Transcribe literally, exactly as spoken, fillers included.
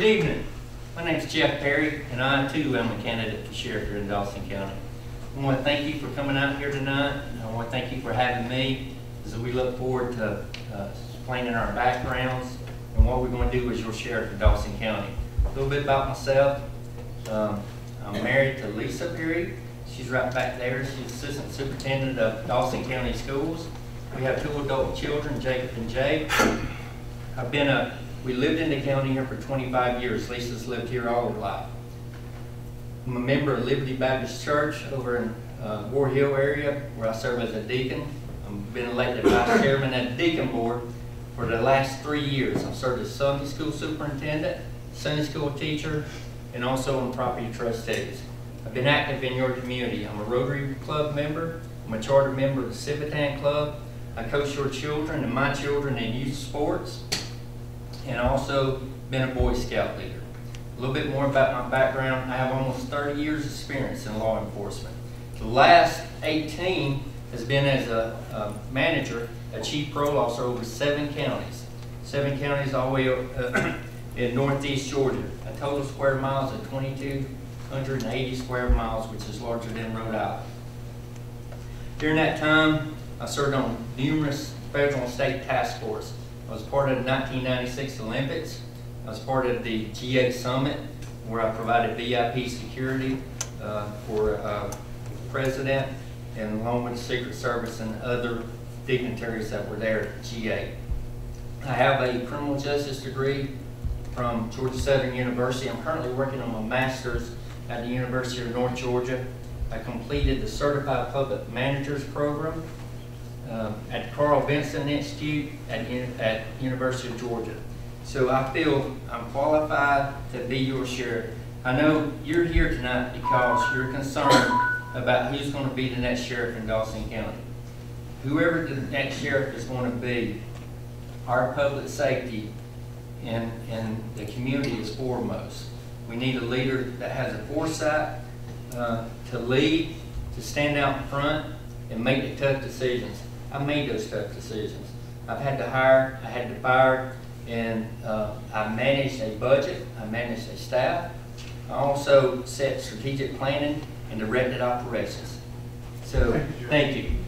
Good evening. My name is Jeff Perry, and I too am a candidate for sheriff here in Dawson County. I want to thank you for coming out here tonight, and I want to thank you for having me as we look forward to uh, explaining our backgrounds and what we're going to do as your sheriff in Dawson County. A little bit about myself. Um, I'm married to Lisa Perry. She's right back there. She's assistant superintendent of Dawson County Schools. We have two adult children, Jacob and Jade. I've been a, we lived in the county here for twenty-five years. Lisa's lived here all her life. I'm a member of Liberty Baptist Church over in uh, War Hill area, where I serve as a deacon. I've been elected vice chairman at the deacon board for the last three years. I've served as Sunday school superintendent, Sunday school teacher, and also on property trustees. I've been active in your community. I'm a Rotary Club member. I'm a charter member of the Civitan Club. I coach your children and my children in youth sports, and also been a Boy Scout leader. A little bit more about my background. I have almost thirty years experience in law enforcement. The last eighteen has been as a, a manager, a chief parole officer over seven counties. Seven counties all the way up, uh, in Northeast Georgia. A total square miles of twenty-two hundred eighty square miles, which is larger than Rhode Island. During that time, I served on numerous federal and state task forces. I was part of the nineteen ninety-six Olympics. I was part of the G eight Summit, where I provided V I P security uh, for uh, the president, and along with the Secret Service and other dignitaries that were there at G eight. I have a criminal justice degree from Georgia Southern University. I'm currently working on my master's at the University of North Georgia. I completed the Certified Public Managers Program uh, at Carl Vinson Institute at, at University of Georgia. So I feel I'm qualified to be your sheriff. I know you're here tonight because you're concerned about who's going to be the next sheriff in Dawson County. Whoever the next sheriff is going to be, our public safety and, and the community is foremost. We need a leader that has a foresight uh, to lead, to stand out in front, and make the tough decisions. I made those tough decisions. I've had to hire, I had to fire, and uh, I managed a budget, I managed a staff. I also set strategic planning and directed operations. So, thank you.